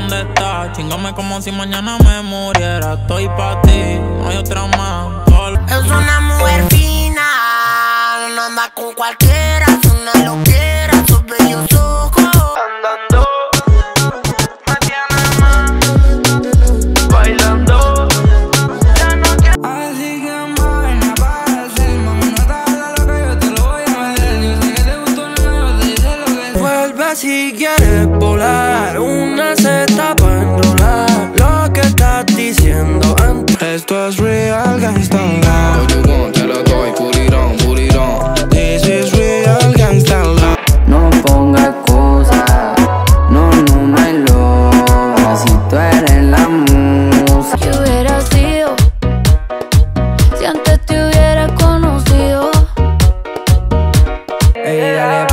dónde estás. Chingame como si mañana me muriera. Estoy pa' ti, no hay otra más. Es una mujer fina, no anda con cualquiera. Es una loquera, sus bellos ojos andando, me tiene más, bailando. Ya no quiero. Así que amor, me aparece. Mami, no te hagas la loca, yo te lo voy a meter. Yo sé que te gustó, no me dice lo que es. Vuelve si quieres volar, una seta pa' enrolar. Lo que estás diciendo antes, esto es real gangsta. Hey, dale.